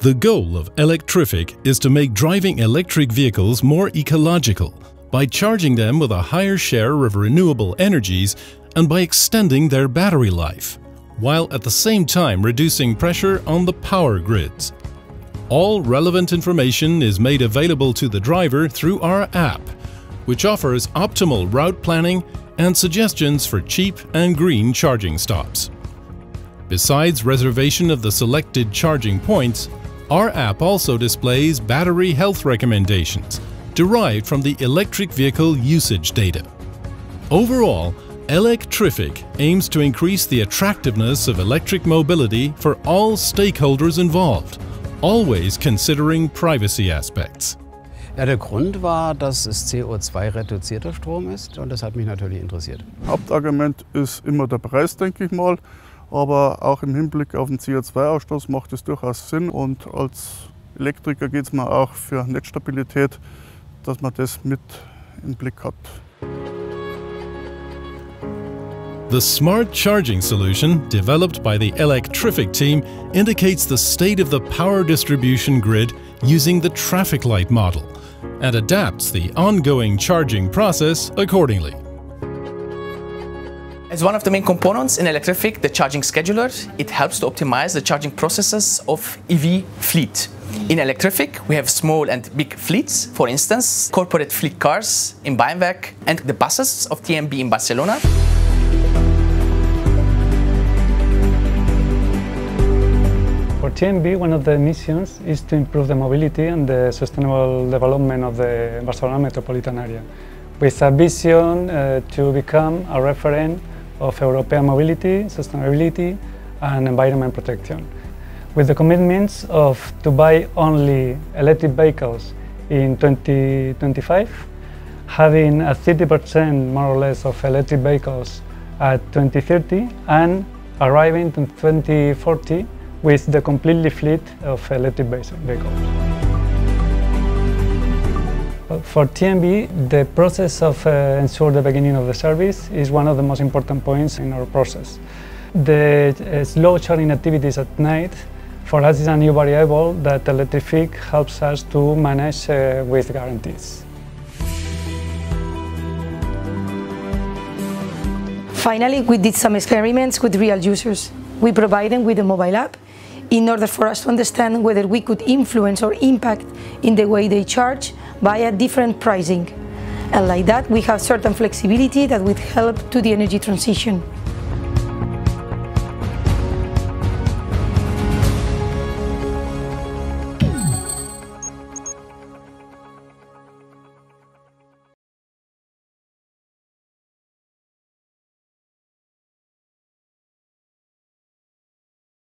The goal of Electrific is to make driving electric vehicles more ecological by charging them with a higher share of renewable energies and by extending their battery life, while at the same time reducing pressure on the power grids. All relevant information is made available to the driver through our app, which offers optimal route planning and suggestions for cheap and green charging stops. Besides reservation of the selected charging points, our app also displays battery health recommendations derived from the electric vehicle usage data. Overall, Electrific aims to increase the attractiveness of electric mobility for all stakeholders involved, always considering privacy aspects. Ja, der Grund war, dass es CO2-reduzierter Strom ist, und das hat mich natürlich interessiert. Hauptargument ist immer der Preis, denke ich mal, aber auch im Hinblick auf den CO2-Ausstoß macht es durchaus Sinn, und als Elektriker geht es mir auch für Netzstabilität, dass man das mit im Blick hat. The smart charging solution developed by the Electrific team indicates the state of the power distribution grid using the traffic light model and adapts the ongoing charging process accordingly. As one of the main components in Electrific, the charging scheduler, it helps to optimize the charging processes of EV fleet. In Electrific, we have small and big fleets, for instance, corporate fleet cars in Bayernwerk and the buses of TMB in Barcelona. For TMB, one of the missions is to improve the mobility and the sustainable development of the Barcelona metropolitan area, with a vision to become a referent of European mobility, sustainability and environment protection. With the commitments of to buy only electric vehicles in 2025, having a 30% more or less of electric vehicles at 2030 and arriving to 2040 with the completely fleet of electric vehicles. For TMB, the process of ensure the beginning of the service is one of the most important points in our process. The slow charging activities at night, for us, is a new variable that Electrific helps us to manage with guarantees. Finally, we did some experiments with real users. We provide them with a mobile app in order for us to understand whether we could influence or impact in the way they charge via different pricing. And like that, we have certain flexibility that would help to the energy transition.